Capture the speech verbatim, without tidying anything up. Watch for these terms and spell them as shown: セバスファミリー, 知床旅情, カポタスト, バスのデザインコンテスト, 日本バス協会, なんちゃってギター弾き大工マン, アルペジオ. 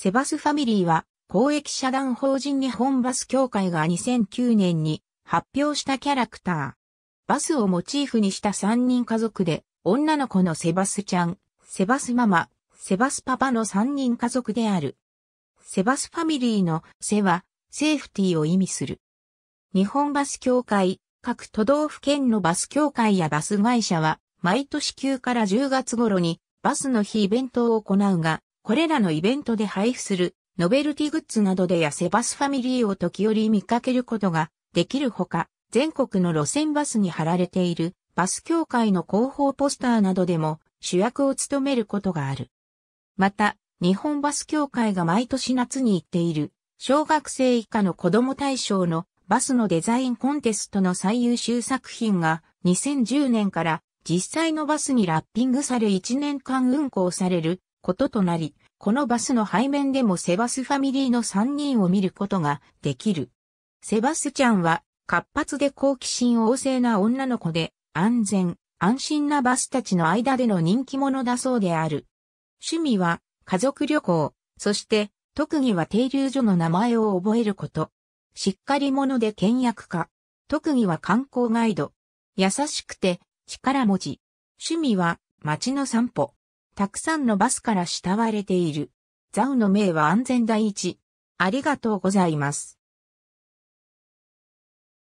セバスファミリーは、公益社団法人日本バス協会がにせんきゅうねんに発表したキャラクター。バスをモチーフにしたさんにん家族で、女の子のセバスちゃん、セバスママ、セバスパパのさんにん家族である。セバスファミリーのセは、セーフティーを意味する。日本バス協会、各都道府県のバス協会やバス会社は、毎年くからじゅうがつ頃に、バスの日イベントを行うが、これらのイベントで配布する、ノベルティグッズなどでやセバスファミリーを時折見かけることができるほか、全国の路線バスに貼られている、バス協会の広報ポスターなどでも、主役を務めることがある。また、日本バス協会が毎年夏に行っている、小学生以下の子供対象のバスのデザインコンテストの最優秀作品がにせんじゅうねんから実際のバスにラッピングされいちねんかん運行されることとなり、このバスの背面でもセバスファミリーのさんにんを見ることができる。セバスちゃんは活発で好奇心旺盛な女の子で安全、安心なバスたちの間での人気者だそうである。趣味は家族旅行、そして特技は停留所の名前を覚えること。しっかり者で倹約家。特技は観光ガイド。優しくて力持ち。趣味は街の散歩。たくさんのバスから慕われている。ザウの銘は安全第一。ありがとうございます。